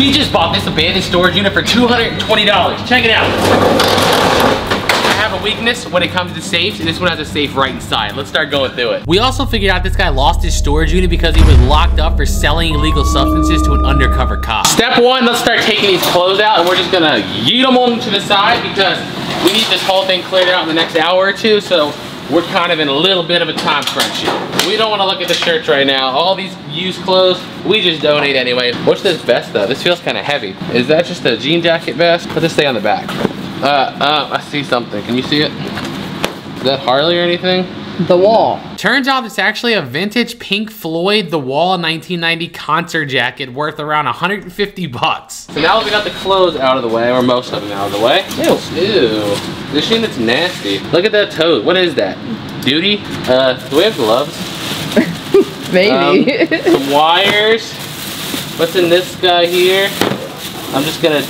We just bought this abandoned storage unit for $220. Check it out. I have a weakness when it comes to safes, and this one has a safe right inside. Let's start going through it. We also figured out this guy lost his storage unit because he was locked up for selling illegal substances to an undercover cop. Step one, let's start taking these clothes out, and we're just gonna yeet them on to the side because we need this whole thing cleared out in the next hour or two, so we're kind of in a little bit of a time crunch here. We don't wanna look at the shirts right now. All these used clothes, we just donate anyway. What's this vest though? This feels kinda heavy. Is that just a jean jacket vest? Put this thing on the back. I see something. Can you see it? Is that Harley or anything? The Wall. Turns out it's actually a vintage Pink Floyd The Wall 1990 concert jacket worth around 150 bucks. So now that we got the clothes out of the way, or most of them out of the way. Ew. This unit's nasty. Look at that toad. What is that? Duty? Do we have gloves? Maybe. Some wires. What's in this guy here? I'm just gonna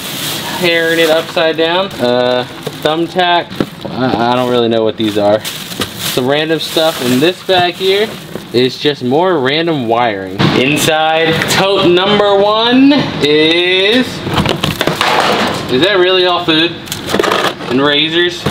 tearing it upside down. Thumbtack. I don't really know what these are. Some random stuff in this bag here is just more random wiring. Inside tote number one is that really all food? And razors?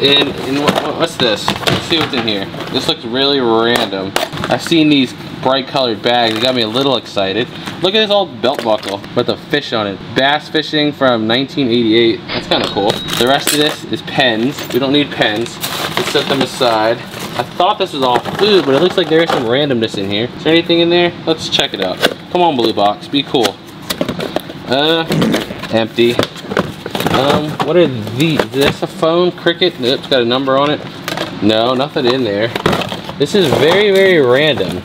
And what's this? Let's see what's in here. This looks really random. I've seen these bright colored bags. It got me a little excited. Look at this old belt buckle with a fish on it. Bass fishing from 1988. That's kind of cool. The rest of this is pens. We don't need pens. Let's set them aside. I thought this was all food, but it looks like there is some randomness in here. Is there anything in there? Let's check it out. Come on, blue box. Be cool. Empty. What are these? Is this a phone? Cricket? Nope, it's got a number on it. No, nothing in there. This is very, very random.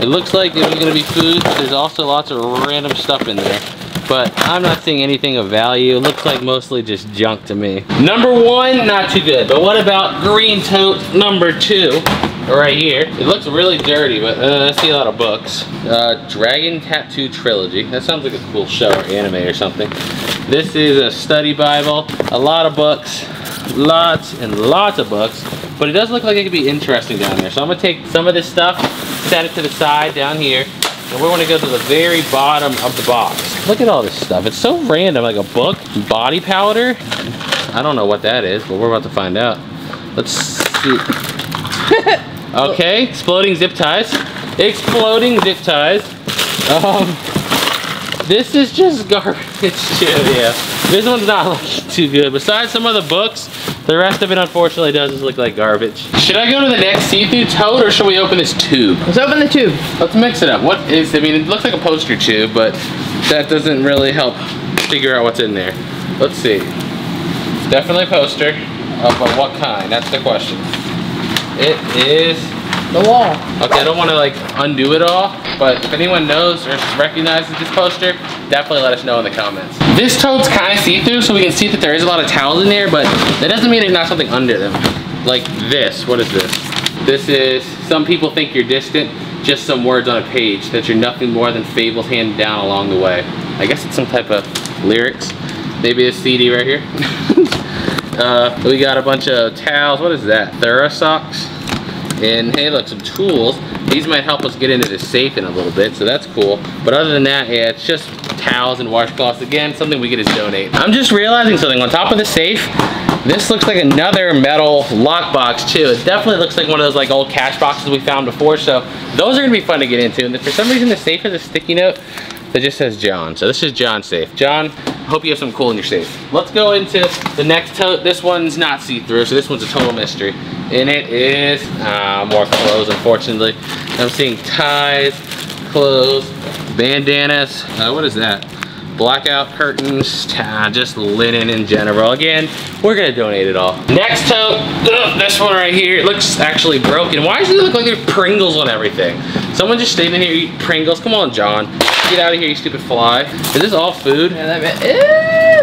It looks like it was gonna be food, but there's also lots of random stuff in there. But I'm not seeing anything of value. It looks like mostly just junk to me. Number one, not too good. But what about green tote number two? Right here. It looks really dirty, but I see a lot of books. Dragon Tattoo Trilogy. That sounds like a cool show or anime or something. This is a study Bible. A lot of books. Lots and lots of books. But it does look like it could be interesting down there. So I'm gonna take some of this stuff, set it to the side down here. And we're gonna go to the very bottom of the box. Look at all this stuff. It's so random, like a book, body powder. I don't know what that is, but we're about to find out. Let's see. Okay, exploding zip ties. Exploding zip ties. This is just garbage too, yeah. This one's not looking too good. Besides some of the books, the rest of it unfortunately does look like garbage. Should I go to the next see-through tote or should we open this tube? Let's open the tube. Let's mix it up. What is, I mean, it looks like a poster tube, but that doesn't really help figure out what's in there. Let's see. Definitely a poster, but what kind? That's the question. It is The Wall. Okay, I don't want to like undo it all, but if anyone knows or recognizes this poster, definitely let us know in the comments. This tote's kind of see-through, so we can see that there is a lot of towels in there, but that doesn't mean there's not something under them. Like this, what is this? This is, some people think you're distant, just some words on a page, that you're nothing more than fables handed down along the way. I guess it's some type of lyrics. Maybe a CD right here. We got a bunch of towels. What is that? Thurasocks. And hey, look, some tools. These might help us get into the safe in a little bit, so that's cool. But other than that, yeah, it's just towels and washcloths. Again, something we could just donate. I'm just realizing something. On top of the safe, this looks like another metal lockbox too. It definitely looks like one of those like old cash boxes we found before, so those are gonna be fun to get into. And for some reason, the safe has a sticky note that just says John. So this is John's safe. John, hope you have something cool in your safe. Let's go into the next tote. This one's not see-through, so this one's a total mystery. And it is more clothes, unfortunately. I'm seeing ties, clothes, bandanas. What is that? Blackout curtains, just linen in general. Again, we're gonna donate it all. Next tote, this one right here, it looks actually broken. Why does it look like there's Pringles on everything? Someone just stayed in here eating Pringles. Come on, John. Get out of here, you stupid fly. Is this all food? Yeah,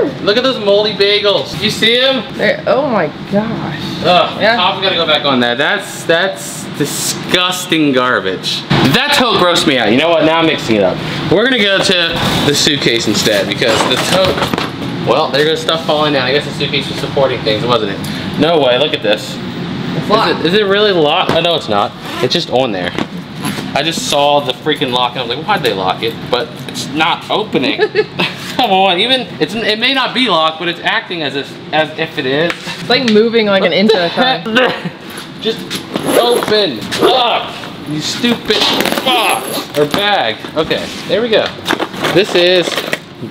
ew! Look at those moldy bagels. You see them? They're, oh my gosh. Ugh, yeah. I've got to go back on that. That's disgusting garbage. That tote grossed me out. You know what? Now I'm mixing it up. We're gonna go to the suitcase instead because the tote. Well, there goes stuff falling down. I guess the suitcase was supporting things, wasn't it? No way. Look at this. Is it really locked? Oh, no, it's not. It's just on there. I just saw the freaking lock and I was like, why'd they lock it? But it's not opening. Come on, even it may not be locked, but it's acting as if it is. It's like moving like an inch at a time. Just open up, you stupid box or bag. Okay, there we go. This is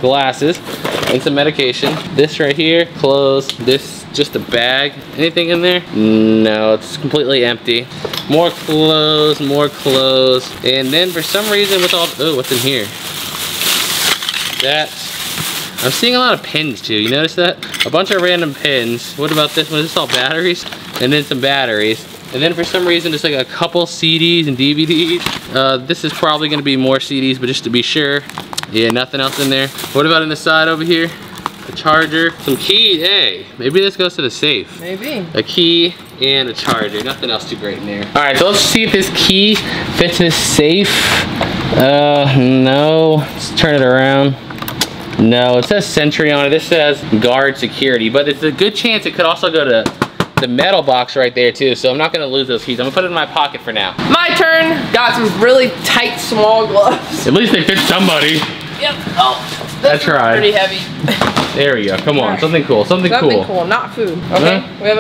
glasses and some medication. This right here, clothes. This just a bag. Anything in there? No, it's completely empty. More clothes, more clothes. And then for some reason with all, oh, what's in here? That's, I'm seeing a lot of pins too. You notice that? A bunch of random pins. What about this one? Is this all batteries? And then some batteries. And then for some reason, it's like a couple CDs and DVDs. This is probably gonna be more CDs, but just to be sure. Yeah, nothing else in there. What about in the side over here? A charger, some key, hey. Maybe this goes to the safe. Maybe. A key and a charger. Nothing else too great in there. All right, so let's see if this key fits in this safe. No, let's turn it around. No, it says Sentry on it. This says guard security, but it's a good chance it could also go to the metal box right there too, so I'm not gonna lose those keys. I'm gonna put it in my pocket for now. My turn. Got some really tight, small gloves. At least they fit somebody. Yep. Oh, that's right. Pretty heavy. There we go. Come on, right. Something cool. Something cool. Something cool, not food. Okay. Huh? We have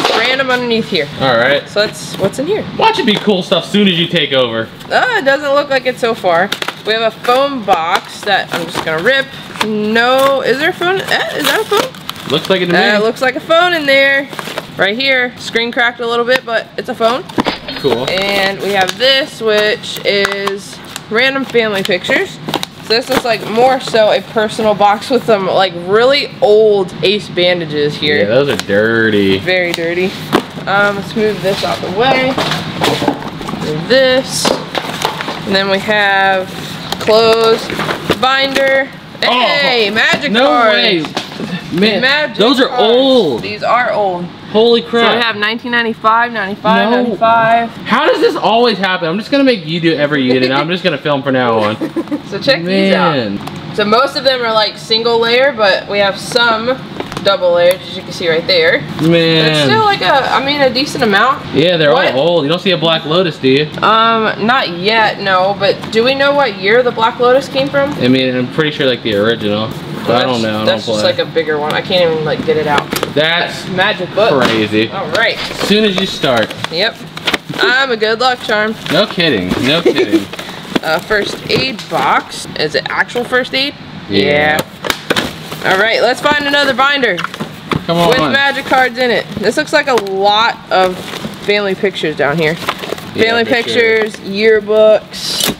a random underneath here. All right. So that's what's in here. Watch it be cool stuff soon as you take over. It doesn't look like it so far. We have a phone box that I'm just gonna rip. No, is there a phone? Is that a phone? Looks like it to me. It looks like a phone in there. Right here. Screen cracked a little bit, but it's a phone. Cool. And we have this, which is random family pictures. So this is like more so a personal box with some like really old Ace bandages here. Yeah, those are dirty. Very dirty. Let's move this out the way. This. And then we have clothes, binder. Hey, oh, magic cards. No way. Man, Magic those are cards. Old. These are old. Holy crap. So we have 1995, 95, no. 95. How does this always happen? I'm just going to make you do every unit. And I'm just going to film from now on. So check these out. So most of them are like single layer, but we have some double layers, as you can see right there. Man. But it's still like a decent amount. Yeah, they're all old. You don't see a Black Lotus, do you? Not yet, no. But do we know what year the Black Lotus came from? I mean, I'm pretty sure like the original. I don't know. That's just like a bigger one. I can't even like get it out. That's magic book. Crazy. All right. As soon as you start. Yep. I'm a good luck charm. No kidding. No kidding. First aid box. Is it actual first aid? Yeah. All right. Let's find another binder. Come on. With magic cards in it. This looks like a lot of family pictures down here. Family pictures, yearbooks,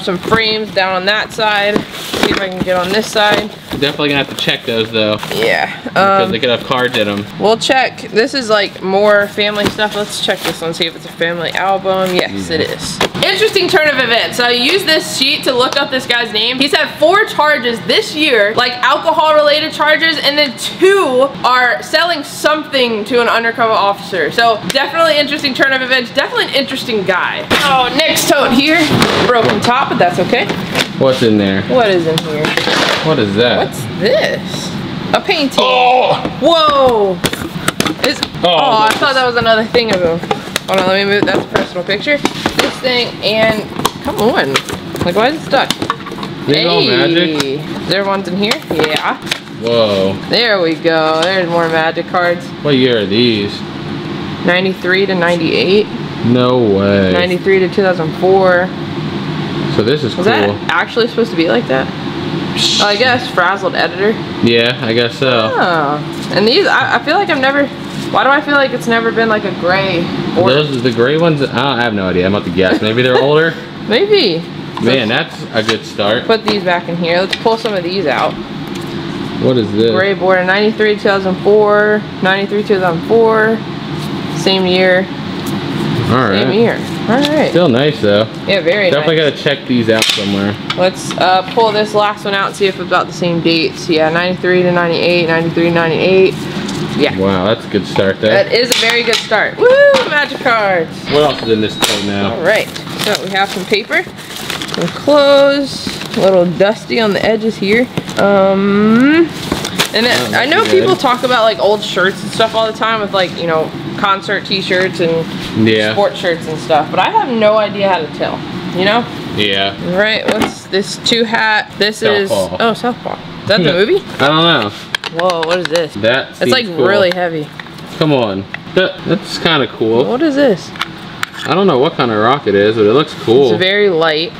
some frames down on that side. See if I can get on this side. Definitely gonna have to check those though. Yeah. Because they could have cards in them. We'll check. This is like more family stuff. Let's check this one, see if it's a family album. Yes, it is. Interesting turn of events. So I used this sheet to look up this guy's name. He's had 4 charges this year, like alcohol related charges, and then 2 are selling something to an undercover officer. So definitely interesting turn of events. Definitely an interesting guy. Oh, next tote here. Broken top, but that's okay. What's in there? What is in here? What is that? What's this? A painting. Oh! Whoa! I thought that was another thing of him. Hold on, let me move. That's a personal picture. This thing, and come on. Like, why is it stuck? Hey! All magic? Is there ones in here? Yeah. Whoa. There we go. There's more magic cards. What year are these? 93 to 98. No way. 93 to 2004. So this is cool. Was that actually supposed to be like that? Oh, I guess frazzled editor. Yeah, I guess so. Oh. And these, I feel like I've never. Why do I feel like it's never been like a gray? Or those the gray ones. I have no idea. I'm about to guess. Maybe they're older. Maybe. Man, that's a good start. Put these back in here. Let's pull some of these out. What is this? Gray border. 93 to 2004. 93 to 2004. Same year. Alright. Same year. Alright. Still nice though. Yeah, very nice. Definitely gotta check these out somewhere. Let's pull this last one out and see if it's about the same dates. Yeah, 93 to 98, 93 to 98. Yeah. Wow, that's a good start there. That is a very good start. Woo! Magic cards. What else is in this tote now? Alright. So we have some paper, some clothes, a little dusty on the edges here. And it, I know people talk about like old shirts and stuff all the time with like, you know, concert t-shirts and sports shirts and stuff, but I have no idea how to tell, you know? Yeah. Right, what's this? Two hat. This is... Oh, Southpaw. Is that the movie? I don't know. Whoa, what is this? That's like cool. Really heavy. Come on. That's kind of cool. What is this? I don't know what kind of rock it is, but it looks cool. It's very light.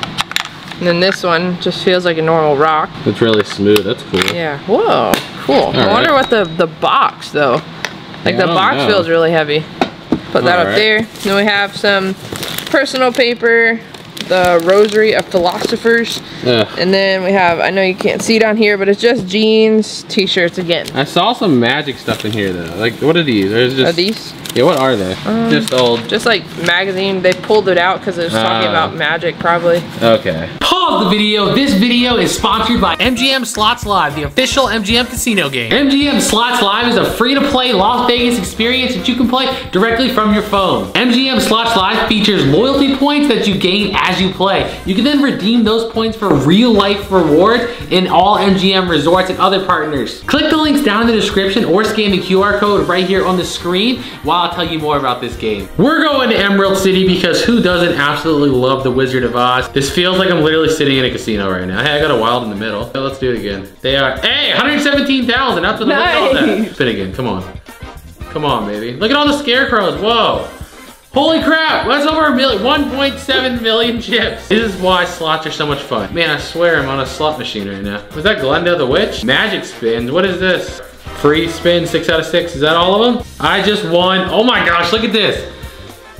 And then this one just feels like a normal rock. It's really smooth. That's cool. Yeah. Whoa. Cool. I wonder what the box, though. Like, the box feels really heavy. Put that up there. Then we have some personal paper, the Rosary of Philosophers. Ugh. And then we have, I know you can't see down here, but it's just jeans, t-shirts again. I saw some magic stuff in here, though. Like, what are these? Are these? Yeah, what are they? Just old. Just like magazine. They pulled it out because it was talking about magic, probably. Okay. Pause the video. This video is sponsored by MGM Slots Live, the official MGM casino game. MGM Slots Live is a free-to-play Las Vegas experience that you can play directly from your phone. MGM Slots Live features loyalty points that you gain as you play. You can then redeem those points for real-life rewards in all MGM resorts and other partners. Click the links down in the description or scan the QR code right here on the screen while I'll tell you more about this game. We're going to Emerald City because who doesn't absolutely love the Wizard of Oz? This feels like I'm literally sitting in a casino right now. Hey, I got a wild in the middle. So let's do it again. They are, hey, 117,000 up to the nice. Spin again, come on. Come on, baby. Look at all the scarecrows, whoa. Holy crap, that's over a million, 1.7 million chips. This is why slots are so much fun. Man, I swear I'm on a slot machine right now. Was that Glenda the Witch? Magic spins, what is this? Free spin, 6 out of 6, is that all of them? I just won, oh my gosh, look at this.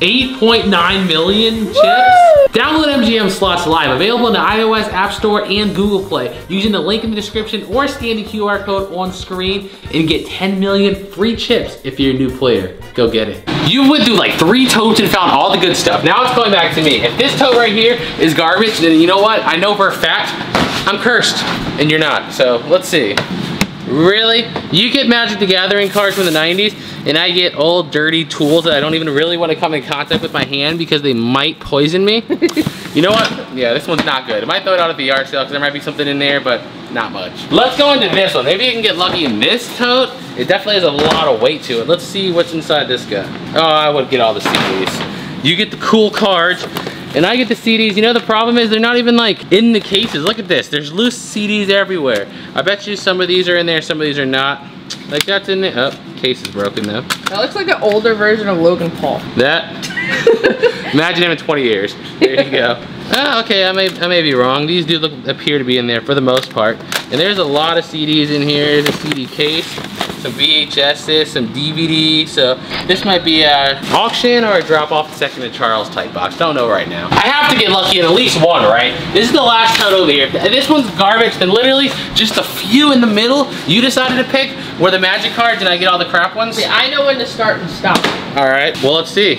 8.9 million chips. Woo! Download MGM Slots Live, available in the iOS App Store and Google Play, using the link in the description or scan the QR code on screen and get 10 million free chips if you're a new player. Go get it. You went through like 3 totes and found all the good stuff. Now it's going back to me. If this tote right here is garbage, then you know what? I know for a fact I'm cursed and you're not, so let's see. Really? You get Magic the Gathering cards from the 90s, and I get old dirty tools that I don't even really want to come in contact with my hand because they might poison me. You know what? Yeah, this one's not good. I might throw it out at the yard sale because there might be something in there, but not much. Let's go into this one. Maybe you can get lucky in this tote. It definitely has a lot of weight to it. Let's see what's inside this guy. Oh, I would get all the CDs. You get the cool cards. And I get the CDs, you know the problem is they're not even like in the cases. Look at this, there's loose CDs everywhere. I bet you some of these are in there, some of these are not. Like that's in there, oh, case is broken though. That looks like an older version of Logan Paul. That, imagine him in 20 years. There you go. Oh, okay, I may be wrong. These do appear to be in there for the most part. And there's a lot of CDs in here, there's a CD case. Some VHS's, some DVD, so this might be an auction or a drop-off Second and Charles type box. Don't know right now. I have to get lucky in at least one, right? This is the last tote over here. If this one's garbage, then literally just a few in the middle you decided to pick were the magic cards and I get all the crap ones. Yeah, I know when to start and stop. All right, well, let's see.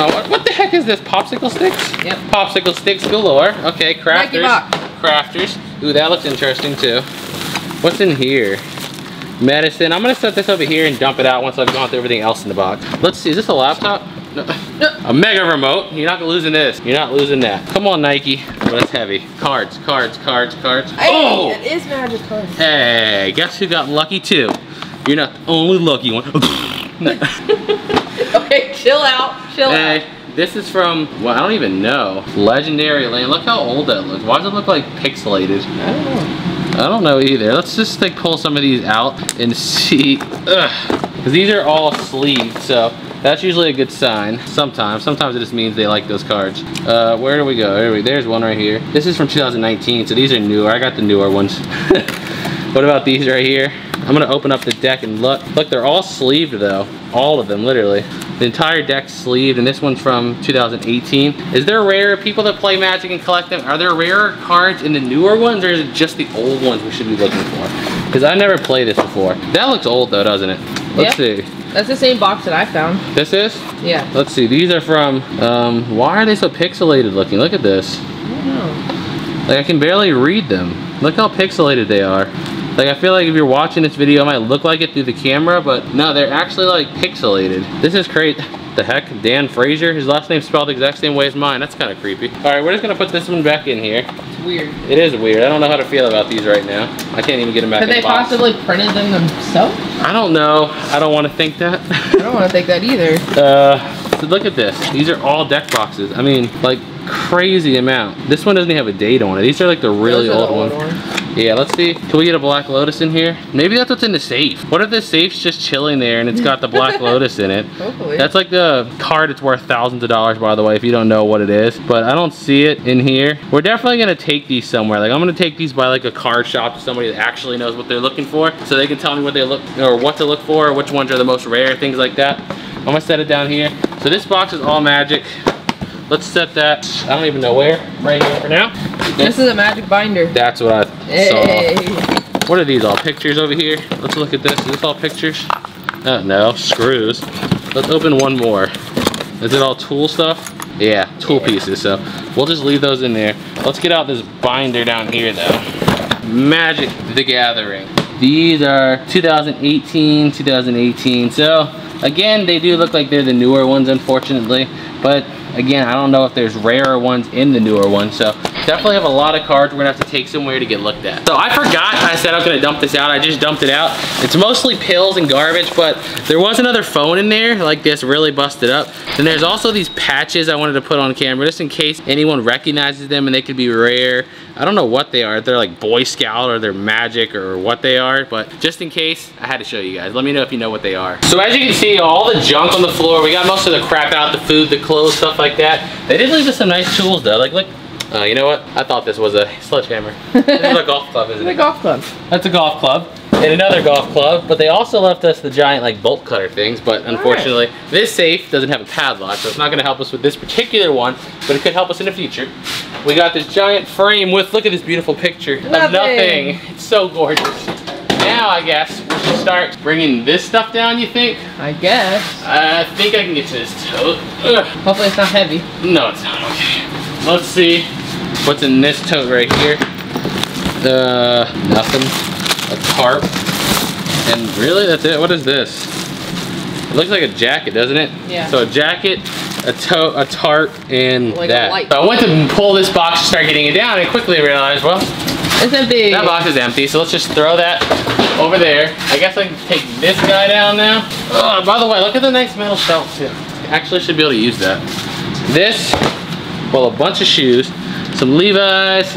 Oh, what the heck is this? Popsicle sticks? Yep. Popsicle sticks galore. Okay, crafters. Crafters. Ooh, that looks interesting too. What's in here? Medicine. I'm gonna set this over here and dump it out once I've gone through everything else in the box. Let's see, is this a laptop? No. No. A mega remote. You're not losing this. You're not losing that. Come on, Nike. Oh, that's heavy. Cards, cards, cards, cards. Hey, oh! It is magic cards. Hey, guess who got lucky too? You're not the only lucky one. Okay, chill out, chill out. This is from, well, I don't even know. Legendary Land. Look how old that looks. Why does it look like pixelated? I don't know. I don't know either. Let's just like pull some of these out and see. Because these are all sleeved, so that's usually a good sign. Sometimes it just means they like those cards. Where do we go? There's one right here. This is from 2019, so these are newer. I got the newer ones. What about these right here? I'm gonna open up the deck and look. Look, they're all sleeved though. All of them, literally. The entire deck's sleeved, and this one's from 2018. Is there rarer people that play Magic and collect them? Are there rarer cards in the newer ones, or is it just the old ones we should be looking for? Because I've never played this before. That looks old though, doesn't it? Let's see. That's the same box that I found. This is? Yeah. Let's see, these are from, why are they so pixelated looking? Look at this. I don't know. Like, I can barely read them. Look how pixelated they are. Like, I feel like if you're watching this video, it might look like it through the camera, but no, they're actually like pixelated. This is crazy. The heck, Dan Fraser? His last name's spelled the exact same way as mine. That's kind of creepy. All right, we're just gonna put this one back in here. It's weird. It is weird. I don't know how to feel about these right now. I can't even get them back in the box. Could they possibly printed them themselves? I don't know. I don't want to think that. I don't want to think that either. So look at this. These are all deck boxes. I mean, like, crazy amount. This one doesn't even have a date on it. These are like the really old ones. Yeah, let's see. Can we get a Black Lotus in here? Maybe that's what's in the safe. What if the safe's just chilling there and it's got the Black Lotus in it? Hopefully. That's like the card. It's worth thousands of dollars, by the way, if you don't know what it is. But I don't see it in here. We're definitely gonna take these somewhere. Like I'm gonna take these by like a card shop to somebody that actually knows what they're looking for, so they can tell me what they look or what to look for, or which ones are the most rare, things like that. I'm gonna set it down here. So this box is all Magic. Let's set that, I don't even know where, right here for now. This is a Magic binder. That's what I saw. What are these, all pictures over here? Let's look at this. Is this all pictures? Oh no, screws. Let's open one more. Is it all tool stuff? Yeah, tool pieces, so we'll just leave those in there. Let's get out this binder down here though. Magic the Gathering. These are 2018, 2018, so again, they do look like they're the newer ones, unfortunately, but again, I don't know if there's rarer ones in the newer ones, so definitely have a lot of cards we're gonna have to take somewhere to get looked at. So I forgot I said I was gonna dump this out. I just dumped it out. It's mostly pills and garbage, but there was another phone in there, like this really busted up. Then there's also these patches I wanted to put on camera just in case anyone recognizes them and they could be rare. I don't know what they are. If they're like Boy Scout or they're Magic or what they are, but just in case, I had to show you guys. Let me know if you know what they are. So as you can see, all the junk on the floor, we got most of the crap out, the food, the clothes, stuff like that. They did leave us some nice tools though. Like, look, you know what? I thought this was a sledgehammer. This is a golf club, isn't it? It's a golf club. That's a golf club. And another golf club, but they also left us the giant like bolt cutter things, but unfortunately, this safe doesn't have a padlock, so it's not gonna help us with this particular one, but it could help us in the future. We got this giant frame with, look at this beautiful picture of nothing. It's so gorgeous. Now I guess we should start bringing this stuff down, you think? I guess. I think I can get to this tote. Ugh. Hopefully it's not heavy. No, it's not. Okay. Let's see what's in this tote right here. Nothing. A tarp. And really, that's it? What is this? It looks like a jacket, doesn't it? Yeah. So a jacket, a tarp, and like that. A light. So I went to pull this box to start getting it down and quickly realized, well, it's empty. That box is empty, so let's just throw that over there. I guess I can take this guy down now. Oh, by the way, look at the nice metal shelf too. Actually should be able to use that. This, well, a bunch of shoes, some Levi's,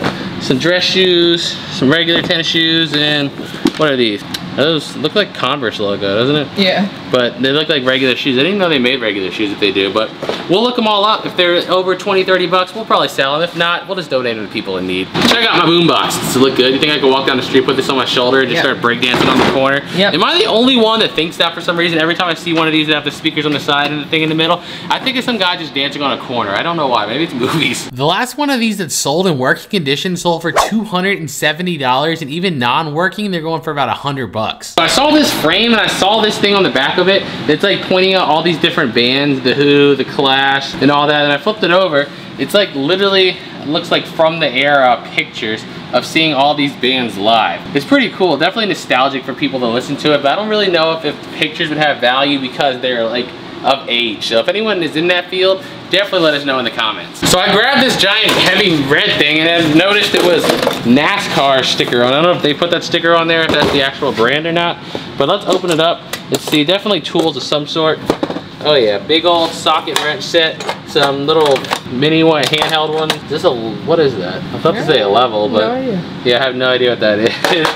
some dress shoes, some regular tennis shoes, and what are these? Those look like Converse logo, doesn't it? Yeah. But they look like regular shoes. I didn't even know they made regular shoes if they do, but we'll look them all up. If they're over 20, 30 bucks, we'll probably sell them. If not, we'll just donate them to people in need. Check out my boombox. Does it look good? You think I could walk down the street, put this on my shoulder, and just start breakdancing on the corner? Yep. Am I the only one that thinks that for some reason? Every time I see one of these that have the speakers on the side and the thing in the middle, I think it's some guy just dancing on a corner. I don't know why. Maybe it's movies. The last one of these that sold in working condition sold for $270, and even non-working, they're going for about 100 bucks. So I saw this frame and I saw this thing on the back of it that's like pointing out all these different bands, The Who, The Clash, and all that, and I flipped it over. It's like literally, it looks like from the era pictures of seeing all these bands live. It's pretty cool, definitely nostalgic for people to listen to it, but I don't really know if the pictures would have value because they're like of age. So if anyone is in that field, definitely let us know in the comments. So I grabbed this giant heavy red thing and I noticed it was NASCAR sticker on. I don't know if they put that sticker on there, if that's the actual brand or not, but let's open it up. Let's see, definitely tools of some sort. Oh yeah, big old socket wrench set, some little mini one, handheld one. This is a, what is that? I thought to say a level, but yeah, I have no idea what that is.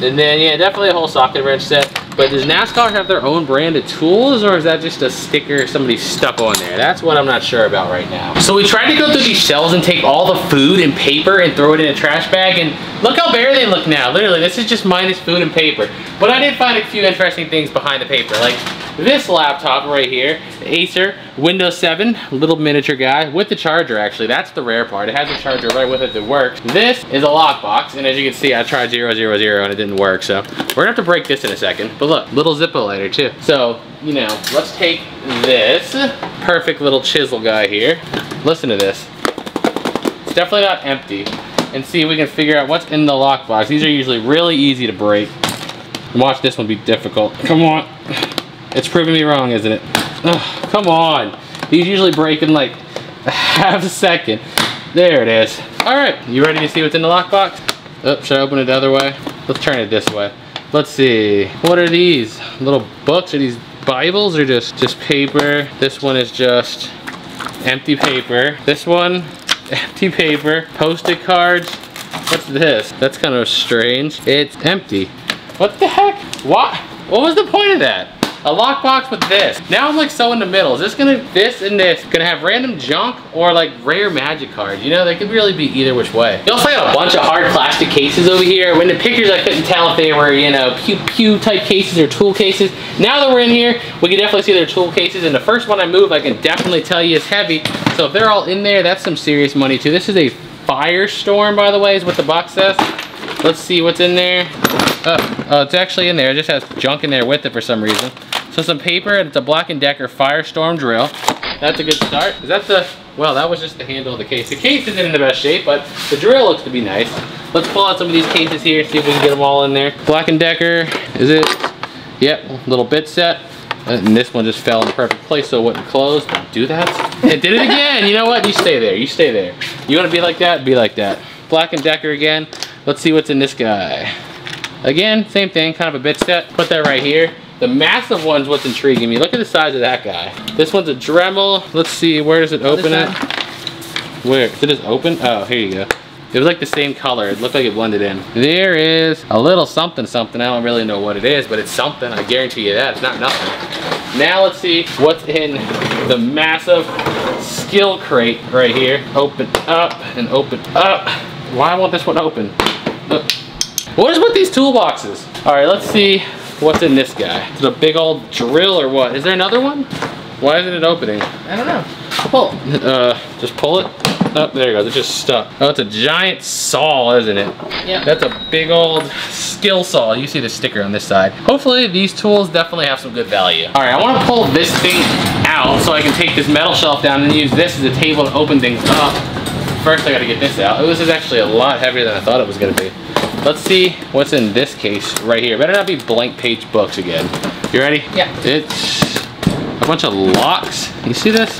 And then yeah, definitely a whole socket wrench set. But does NASCAR have their own brand of tools, or is that just a sticker somebody stuck on there? That's what I'm not sure about right now. So we tried to go through these shelves and take all the food and paper and throw it in a trash bag, and look how bare they look now. Literally, this is just minus food and paper. But I did find a few interesting things behind the paper, like this laptop right here, Acer, Windows 7, little miniature guy with the charger actually. That's the rare part. It has a charger right with it that works. This is a lockbox, and as you can see, I tried 000 and it didn't work, so we're gonna have to break this in a second. But look, little Zippo lighter too. So, you know, let's take this perfect little chisel guy here. Listen to this. It's definitely not empty. And see if we can figure out what's in the lockbox. These are usually really easy to break. Watch this one be difficult. Come on. It's proving me wrong, isn't it? Ugh, come on. These usually break in like a half a second. There it is. All right, you ready to see what's in the lockbox? Oops, should I open it the other way? Let's turn it this way. Let's see. What are these? Little books? Are these Bibles or just paper? This one is just empty paper. This one, empty paper, Post-it cards. What's this? That's kind of strange. It's empty. What the heck? What was the point of that? A lockbox with this. Now I'm like so in the middle. Is this gonna, this and this, gonna have random junk or like rare magic cards? You know, they could really be either which way. You also got a bunch of hard plastic cases over here. When the pictures, I couldn't tell if they were, you know, pew pew type cases or tool cases. Now that we're in here, we can definitely see their tool cases. And the first one I move, I can definitely tell you is heavy. So if they're all in there, that's some serious money too. This is a Firestorm, by the way, is what the box says. Let's see what's in there. Oh, it's actually in there. It just has junk in there with it for some reason. So some paper, and it's a Black and Decker Firestorm drill. That's a good start. Is that the, well, that was just the handle of the case. The case isn't in the best shape, but the drill looks to be nice. Let's pull out some of these cases here, see if we can get them all in there. Black and Decker, is it? Yep, little bit set. And this one just fell in the perfect place so it wouldn't close. Don't do that. It did it again. You know what? You stay there. You stay there. You want to be like that? Be like that. Black and Decker again. Let's see what's in this guy. Again, same thing, kind of a bit set. Put that right here. The massive one's what's intriguing me. Look at the size of that guy. This one's a Dremel. Let's see, where does it open at? Where? Did it open? Oh, here you go. It was like the same color. It looked like it blended in. There is a little something something. I don't really know what it is, but it's something. I guarantee you that. It's not nothing. Now let's see what's in the massive Skill crate right here. Open up and open up. Why won't this one open? Look. What is with these toolboxes? All right, let's see what's in this guy. Is it a big old drill or what? Is there another one? Why isn't it opening? I don't know. Pull. Just pull it. Oh, there you go, it's just stuck. Oh, it's a giant saw, isn't it? Yeah. That's a big old Skill saw. You see the sticker on this side. Hopefully these tools definitely have some good value. All right, I wanna pull this thing out so I can take this metal shelf down and use this as a table to open things up. First, I gotta get this out. Oh, this is actually a lot heavier than I thought it was gonna be. Let's see what's in this case right here. Better not be blank page books again. You ready? Yeah. It's a bunch of locks. You see this?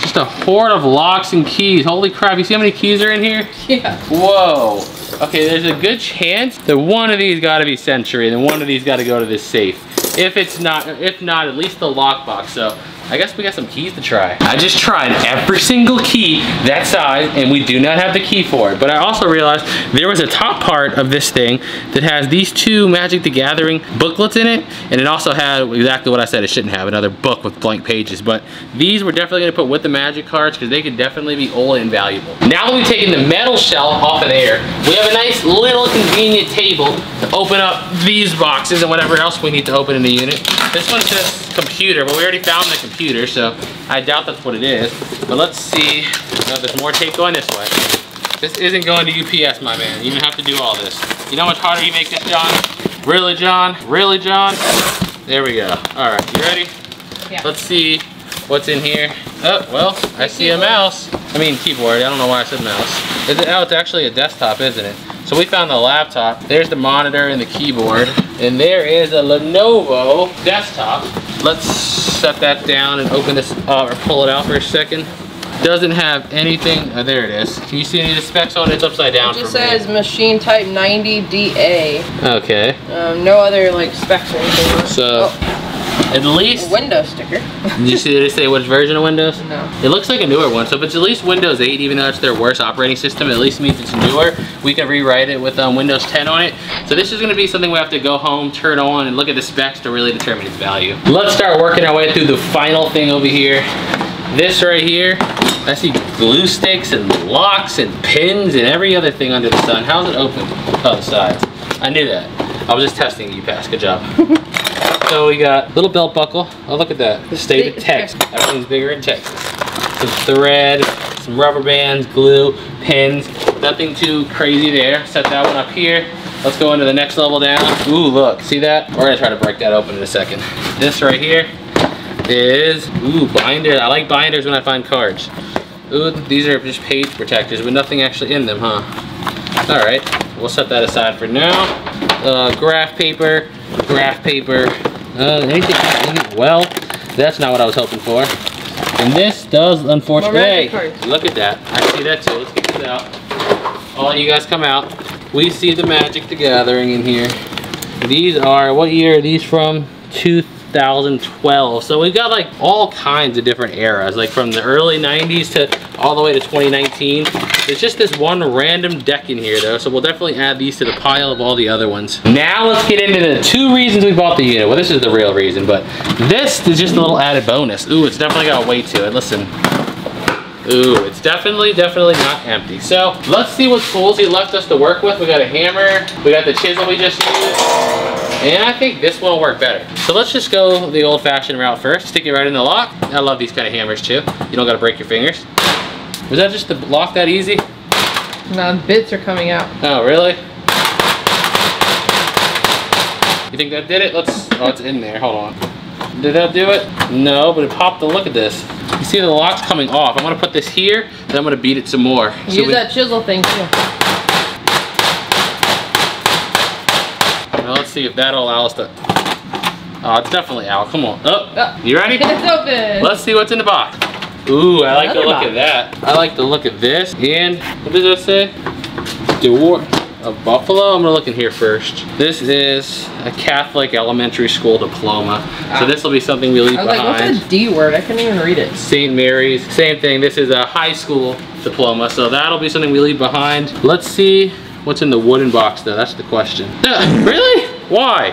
Just a horde of locks and keys. Holy crap, you see how many keys are in here? Yeah. Whoa. Okay, there's a good chance that one of these gotta be Sentry and then one of these gotta go to this safe. If not, at least the lockbox. So I guess we got some keys to try. I just tried every single key that size and we do not have the key for it. But I also realized there was a top part of this thing that has these two Magic the Gathering booklets in it. And it also had exactly what I said it shouldn't have, another book with blank pages. But these we're definitely gonna put with the magic cards because they could definitely be all invaluable. Now that we've taken the metal shelf off of there, we have a nice little convenient table to open up these boxes and whatever else we need to open in the unit. This one's just computer, but we already found the computer, so I doubt that's what it is. But let's see, oh, there's more tape going this way. This isn't going to UPS, my man. You don't have to do all this. You know how much harder you make this, John? Really, John? Really, John? There we go. All right, you ready? Yeah. Let's see what's in here. Oh, well, I see a mouse. I mean, keyboard. I don't know why I said mouse. Is it, oh, it's actually a desktop, isn't it? So we found the laptop. There's the monitor and the keyboard. And there is a Lenovo desktop. Let's set that down and open this up or pull it out for a second. Doesn't have anything. Oh, there it is. Can you see any of the specs on it? It's upside down. It just says machine type 90DA. Okay. No other like specs or anything. So. Oh. At least Windows sticker. Did you see they say which version of Windows? No. It looks like a newer one. So if it's at least Windows 8, even though it's their worst operating system, it at least means it's newer. We can rewrite it with Windows 10 on it. So this is gonna be something we have to go home, turn on, and look at the specs to really determine its value. Let's start working our way through the final thing over here. This right here, I see glue sticks and locks and pins and every other thing under the sun. How's it open? Oh, the sides. I knew that. I was just testing you, Pass. Good job. So we got little belt buckle. Oh, look at that. The state of Texas. Everything's bigger in Texas. Some thread, some rubber bands, glue, pins. Nothing too crazy there. Set that one up here. Let's go into the next level down. Ooh, look. See that? We're gonna try to break that open in a second. This right here is, ooh, binder. I like binders when I find cards. Ooh, these are just page protectors with nothing actually in them, huh? All right, we'll set that aside for now. Graph paper. Anything? Well, that's not what I was hoping for. And this does, unfortunately, hey, look at that. I see that too. Let's get this out. All you guys come out. We see the Magic the Gathering in here. These are, what year are these from? Two, 2012. So we've got like all kinds of different eras, like from the early 90s to all the way to 2019. There's just this one random deck in here though, so we'll definitely add these to the pile of all the other ones. Now let's get into the two reasons we bought the unit. Well, this is the real reason, but this is just a little added bonus. Ooh, it's definitely got a weight to it. Listen. Ooh, it's definitely not empty. So let's see what tools he left us to work with. We got a hammer, we got the chisel we just used, and I think this one will work better. So let's just go the old-fashioned route first. Stick it right in the lock. I love these kind of hammers too. You don't gotta break your fingers. Was that just the lock that easy? No, bits are coming out. Oh, really? You think that did it? Let's, oh, it's in there, hold on. Did that do it? No, but it popped. Look at this. You see the lock's coming off. I'm gonna put this here, then I'm gonna beat it some more. Use so that chisel thing too. Let's see if that'll allow us to. Oh, it's definitely out. Come on. Oh, oh. You ready? It's open. Let's see what's in the box. Ooh, I like the look of that. I like the look of this. And what does that say? Door of Buffalo. I'm gonna look in here first. This is a Catholic elementary school diploma. So this will be something we leave behind. I was like, what's a D word? I couldn't even read it. St. Mary's. Same thing. This is a high school diploma. So that'll be something we leave behind. Let's see. What's in the wooden box though? That's the question. Really? Why?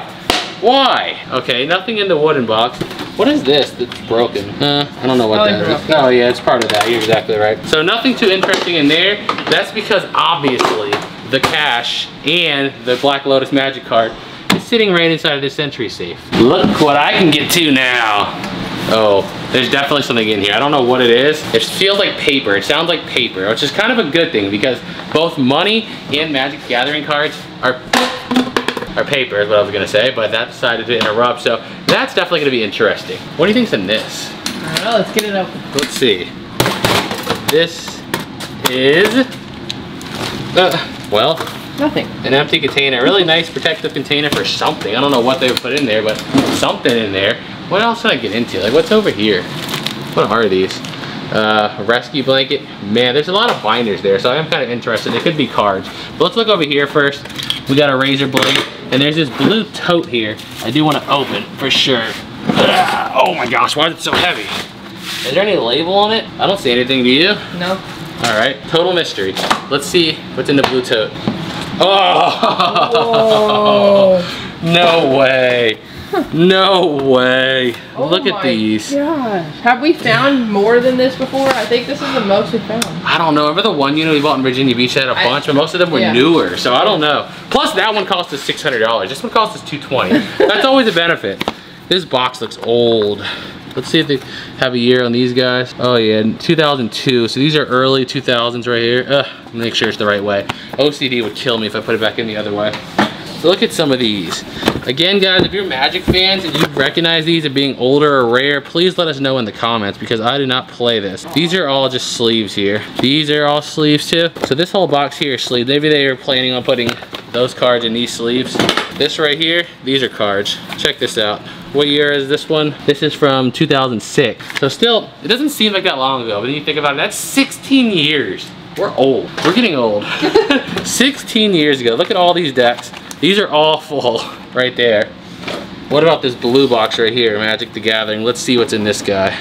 Why? Okay, nothing in the wooden box. What is this that's broken? I don't know what that is. Oh yeah, it's part of that. You're exactly right. So nothing too interesting in there. That's because obviously the cash and the Black Lotus Magic card is sitting right inside of this Sentry safe. Look what I can get to now. Oh, there's definitely something in here. I don't know what it is. It feels like paper. It sounds like paper, which is kind of a good thing because both money and Magic the Gathering cards are paper is what I was gonna say, but that decided to interrupt. So that's definitely gonna be interesting. What do you think's in this? I don't know, let's get it open. Let's see. This is, well. Nothing. An empty container. A really nice protective container for something. I don't know what they would put in there, but something in there. What else did I get into? Like, what's over here? What are these? Rescue blanket. Man, there's a lot of binders there, so I am kind of interested. It could be cards. But let's look over here first. We got a razor blade, and there's this blue tote here. I do want to open, for sure. Oh my gosh, why is it so heavy? Is there any label on it? I don't see anything, do you? No. All right, total mystery. Let's see what's in the blue tote. Oh, whoa. No way. No way. Oh, look at these. Gosh. Have we found more than this before? I think this is the most we found. I don't know. Remember the one unit we bought in Virginia Beach had a bunch, but most of them were newer, so I don't know. Plus that one cost us $600. This one cost us $220. That's always a benefit. This box looks old. Let's see if they have a year on these guys. Oh yeah, 2002. So these are early 2000s right here. Make sure it's the right way. OCD would kill me if I put it back in the other way. So look at some of these. Again, guys, if you're Magic fans and you recognize these as being older or rare, please let us know in the comments because I do not play this. These are all just sleeves here. These are all sleeves too. So this whole box here is sleeve. Maybe they were planning on putting those cards in these sleeves. This right here, these are cards. Check this out. What year is this one? This is from 2006. So still, it doesn't seem like that long ago, but then you think about it, that's 16 years. We're old. We're getting old. 16 years ago. Look at all these decks. These are all full right there. What about this blue box right here, Magic the Gathering? Let's see what's in this guy.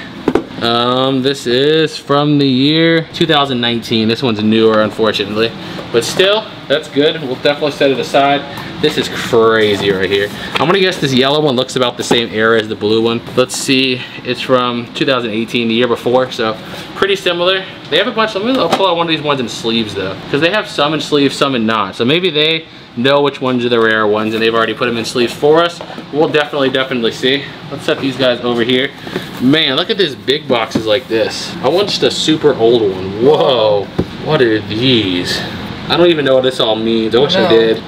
This is from the year 2019. This one's newer, unfortunately. But still, that's good. We'll definitely set it aside. This is crazy right here. I'm gonna guess this yellow one looks about the same era as the blue one. Let's see, it's from 2018, the year before, so pretty similar. They have a bunch, let me pull out one of these ones in sleeves though, because they have some in sleeves, some in not. So maybe they know which ones are the rare ones and they've already put them in sleeves for us. We'll definitely see. Let's set these guys over here. Man, look at these big boxes like this. I want just a super old one. Whoa, what are these? I don't even know what this all means. I wish I did.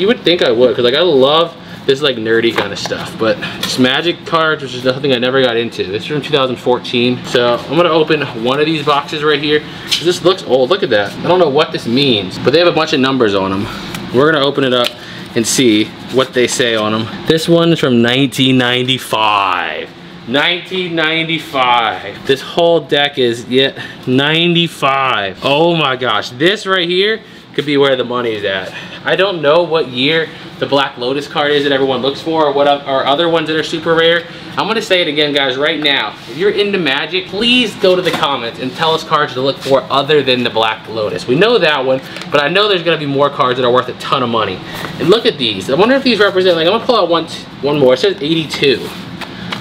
You would think I would, because like I love this like nerdy kind of stuff, but it's Magic cards, which is something I never got into. This is from 2014, so I'm gonna open one of these boxes right here. This looks old, look at that. I don't know what this means, but they have a bunch of numbers on them. We're gonna open it up and see what they say on them. This one is from 1995. 1995. This whole deck is 95. Oh my gosh, this right here could be where the money is at. I don't know what year the Black Lotus card is that everyone looks for, or what are other ones that are super rare. I'm gonna say it again, guys, right now. If you're into Magic, please go to the comments and tell us cards to look for other than the Black Lotus. We know that one, but I know there's gonna be more cards that are worth a ton of money. And look at these. I wonder if these represent, like, I'm gonna pull out one more. It says 82.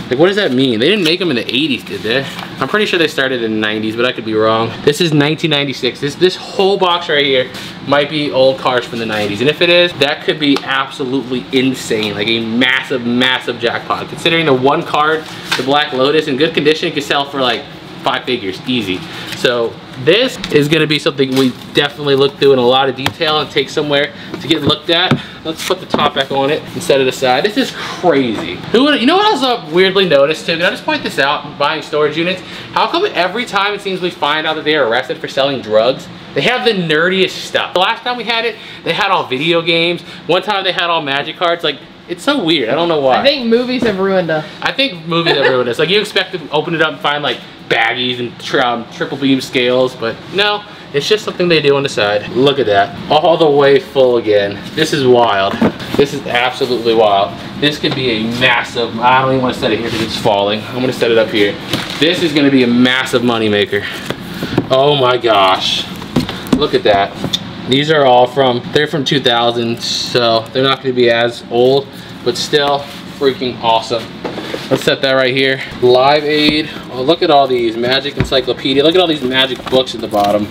Like, what does that mean? They didn't make them in the 80s, did they? I'm pretty sure they started in the 90s, but I could be wrong. This is 1996. This whole box right here might be old cards from the 90s. And if it is, that could be absolutely insane. Like a massive, massive jackpot. Considering the one card, the Black Lotus, in good condition, could sell for like 5 figures, easy. So this is gonna be something we definitely look through in a lot of detail and take somewhere to get looked at. Let's put the top back on it and set it aside. This is crazy. You know what else I've weirdly noticed too? Can I just point this out, buying storage units? How come every time it seems we find out that they are arrested for selling drugs, they have the nerdiest stuff? The last time we had it, they had all video games. One time they had all Magic cards. Like, it's so weird, I don't know why. I think movies have ruined us. I think movies have ruined us. Like, you expect to open it up and find like baggies and triple beam scales, but no, it's just something they do on the side. Look at that, all the way full again. This is wild. This is absolutely wild. This could be a massive, I don't even want to set it here because it's falling. I'm gonna set it up here. This is gonna be a massive money maker. Oh my gosh, look at that. These are all they're from 2000, so they're not gonna be as old, but still freaking awesome. Let's set that right here. Live Aid. Oh, look at all these. Magic Encyclopedia. Look at all these Magic books at the bottom.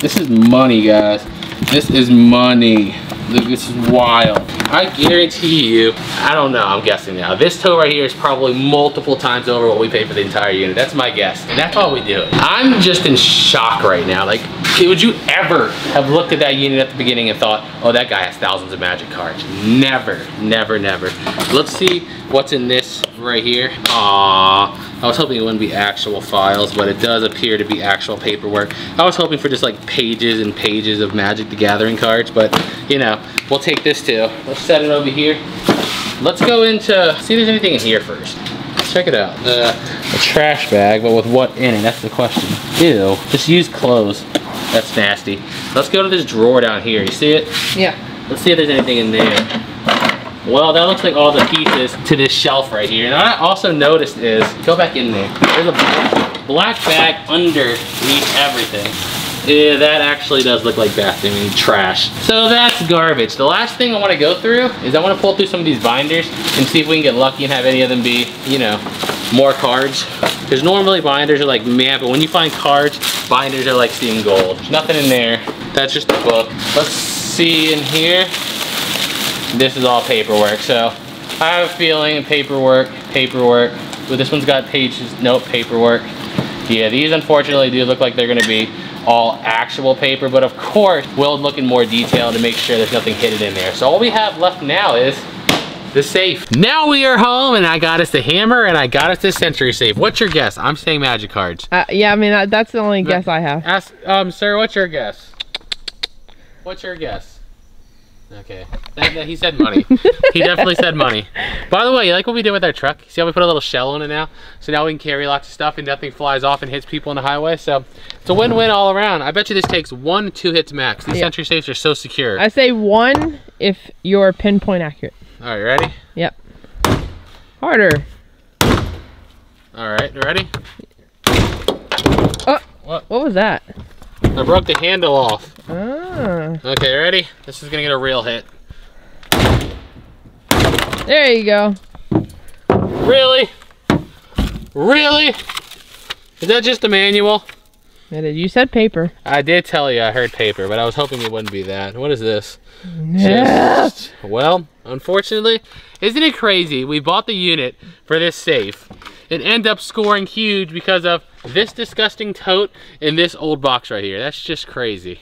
This is money, guys. This is money. Look, this is wild. I guarantee you, I don't know, I'm guessing now. This tow right here is probably multiple times over what we pay for the entire unit. That's my guess. And that's all we do. I'm just in shock right now. Like, would you ever have looked at that unit at the beginning and thought, oh, that guy has thousands of Magic cards? Never, never, never. Let's see what's in this right here. Aww. I was hoping it wouldn't be actual files, but it does appear to be actual paperwork. I was hoping for just like pages and pages of Magic the Gathering cards, but you know, we'll take this too. Let's set it over here. Let's go into, see if there's anything in here first. Check it out. A trash bag, but with what in it? That's the question. Ew, just use clothes. That's nasty. Let's go to this drawer down here. You see it? Yeah. Let's see if there's anything in there. Well, that looks like all the pieces to this shelf right here. And I also noticed is, go back in there, there's a black bag underneath everything. Yeah, that actually does look like bathroom trash. So that's garbage. The last thing I want to go through is I want to pull through some of these binders and see if we can get lucky and have any of them be, you know, more cards. Because normally binders are like, man, but when you find cards, binders are like seeing gold. There's nothing in there. That's just a book. Let's see in here. This is all paperwork, so I have a feeling paperwork. But this one's got pages, nope, paperwork. Yeah, these unfortunately do look like they're gonna be all actual paper, but of course, we'll look in more detail to make sure there's nothing hidden in there. So all we have left now is the safe. Now we are home, and I got us the hammer, and I got us this Sentry safe. What's your guess? I'm saying Magic cards. Yeah, I mean, that's the only guess I have. Ask, sir, what's your guess? What's your guess? Okay, he said money. He definitely said money. By the way, you like what we did with our truck? See how we put a little shell on it now? So now we can carry lots of stuff and nothing flies off and hits people on the highway. So it's a win-win all around. I bet you this takes 1 to 2 hits max. These Sentry safes are so secure. I say 1 if you're pinpoint accurate. All right, ready? Yep. Harder. All right, ready? Oh, what was that? I broke the handle off. Ah. Okay, ready? This is gonna get a real hit. There you go. Really? Really? Is that just a manual? You said paper. I did tell you I heard paper, but I was hoping it wouldn't be that. What is this? Yes. Just, well, unfortunately, isn't it crazy? We bought the unit for this safe and end up scoring huge because of this disgusting tote in this old box right here. That's just crazy.